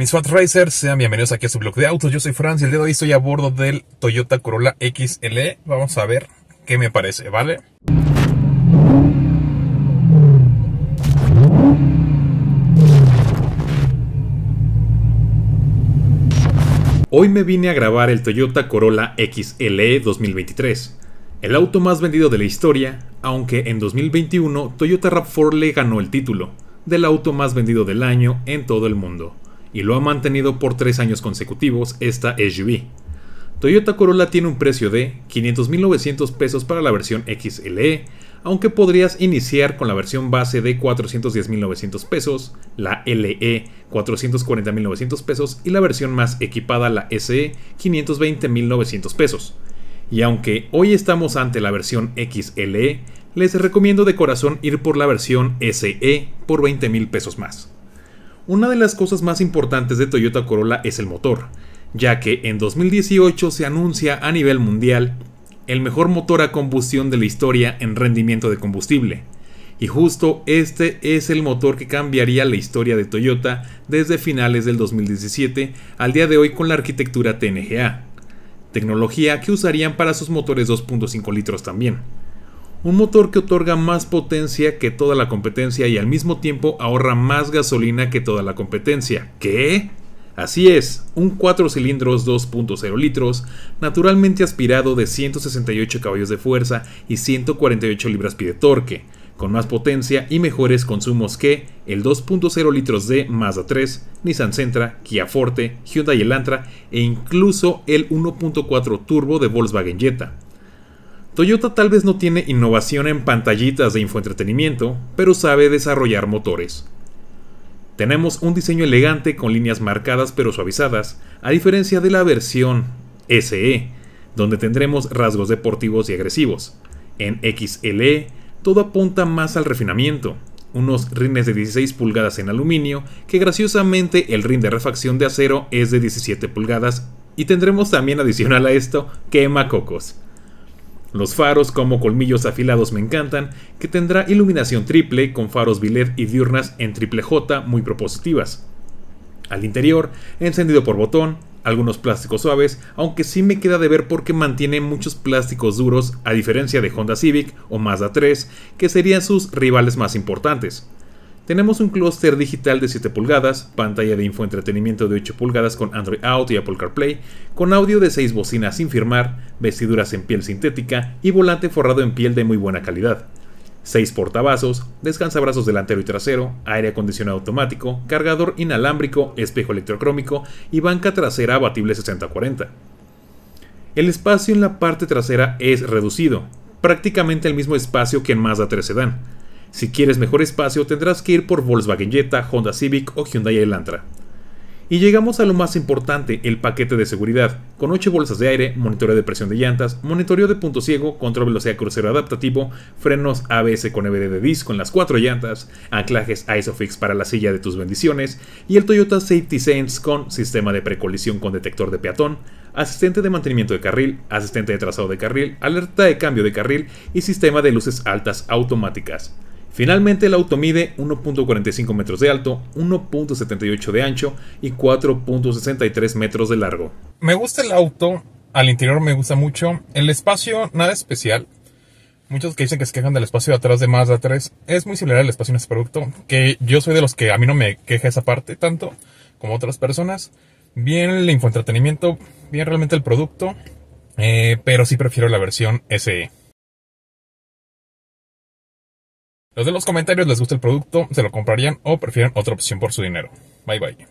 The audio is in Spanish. Mis Fat Racers, sean bienvenidos aquí a su blog de autos. Yo soy Franz y el día de hoy estoy a bordo del Toyota Corolla XLE. Vamos a ver qué me parece, ¿vale? Hoy me vine a grabar el Toyota Corolla XLE 2023, el auto más vendido de la historia, aunque en 2021 Toyota RAV4 le ganó el título del auto más vendido del año en todo el mundo, y lo ha mantenido por 3 años consecutivos esta SUV. Toyota Corolla tiene un precio de 500.900 pesos para la versión XLE, aunque podrías iniciar con la versión base de 410.900 pesos, la LE 440.900 pesos y la versión más equipada, la SE 520.900 pesos. Y aunque hoy estamos ante la versión XLE, les recomiendo de corazón ir por la versión SE por 20.000 pesos más. Una de las cosas más importantes de Toyota Corolla es el motor, ya que en 2018 se anuncia a nivel mundial el mejor motor a combustión de la historia en rendimiento de combustible. Y justo este es el motor que cambiaría la historia de Toyota desde finales del 2017 al día de hoy con la arquitectura TNGA, tecnología que usarían para sus motores 2.5 litros también. Un motor que otorga más potencia que toda la competencia y al mismo tiempo ahorra más gasolina que toda la competencia. ¿Qué? Así es, un 4 cilindros 2.0 litros, naturalmente aspirado de 168 caballos de fuerza y 148 libras-pie de torque, con más potencia y mejores consumos que el 2.0 litros de Mazda 3, Nissan Sentra, Kia Forte, Hyundai Elantra e incluso el 1.4 turbo de Volkswagen Jetta. Toyota tal vez no tiene innovación en pantallitas de infoentretenimiento, pero sabe desarrollar motores. Tenemos un diseño elegante con líneas marcadas pero suavizadas, a diferencia de la versión SE, donde tendremos rasgos deportivos y agresivos. En XLE, todo apunta más al refinamiento, unos rines de 16 pulgadas en aluminio, que graciosamente el rin de refacción de acero es de 17 pulgadas, y tendremos también adicional a esto, quemacocos. Los faros como colmillos afilados me encantan, que tendrá iluminación triple con faros biled y diurnas en triple J muy propositivas. Al interior, encendido por botón, algunos plásticos suaves, aunque sí me queda de ver porque mantiene muchos plásticos duros a diferencia de Honda Civic o Mazda 3, que serían sus rivales más importantes. Tenemos un clúster digital de 7 pulgadas, pantalla de infoentretenimiento de 8 pulgadas con Android Auto y Apple CarPlay, con audio de 6 bocinas sin firmar, vestiduras en piel sintética y volante forrado en piel de muy buena calidad. 6 portavasos, descansabrazos delantero y trasero, aire acondicionado automático, cargador inalámbrico, espejo electrocrómico y banca trasera abatible 60-40. El espacio en la parte trasera es reducido, prácticamente el mismo espacio que en Mazda 3 Sedan. Si quieres mejor espacio tendrás que ir por Volkswagen Jetta, Honda Civic o Hyundai Elantra. Y llegamos a lo más importante, el paquete de seguridad, con 8 bolsas de aire, monitoreo de presión de llantas, monitoreo de punto ciego, control velocidad crucero adaptativo, frenos ABS con EBD de disco en las 4 llantas, anclajes ISOFIX para la silla de tus bendiciones y el Toyota Safety Sense con sistema de precolisión con detector de peatón, asistente de mantenimiento de carril, asistente de trazado de carril, alerta de cambio de carril y sistema de luces altas automáticas. Finalmente el auto mide 1.45 metros de alto, 1.78 de ancho y 4.63 metros de largo. Me gusta el auto, al interior me gusta mucho, el espacio nada especial. Muchos que dicen que se quejan del espacio de atrás de Mazda 3, es muy similar al espacio en este producto, que yo soy de los que a mí no me queja esa parte tanto como otras personas. Bien el infoentretenimiento, bien realmente el producto, pero sí prefiero la versión SE. Los de los comentarios les gusta el producto, se lo comprarían o prefieren otra opción por su dinero. Bye bye.